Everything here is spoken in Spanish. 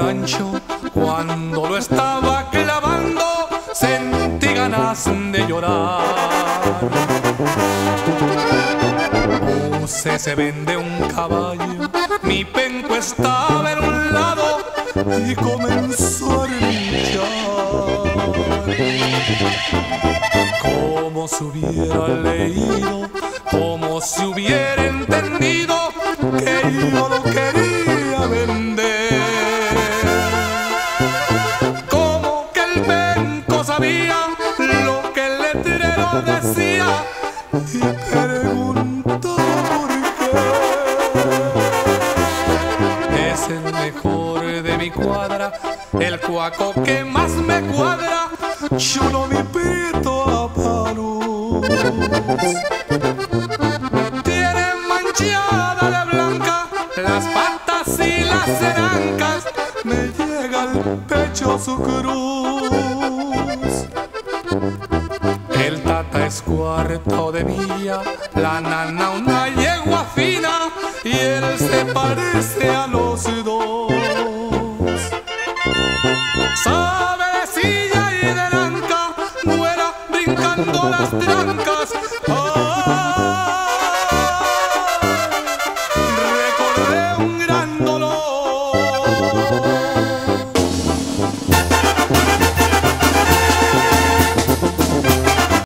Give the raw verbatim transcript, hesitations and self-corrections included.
rancho, cuando lo estaba clavando, sentí ganas de llorar. Puse se vende un caballo, mi penco estaba en un lado y comenzó a relinchar. Como si hubiera leído, como si hubiera entendido que yo lo quería vender. Como que el penco sabía lo que el letrero decía y preguntó por qué. Es el mejor de mi cuadra, el cuaco que más me cuadra, yo no me pito a palos. Tiene manchada la blanca, las patas y las herancas, me llega al pecho su cruz. El tata es cuarto de milla, la nana una yegua fina, y él se parece a los dos.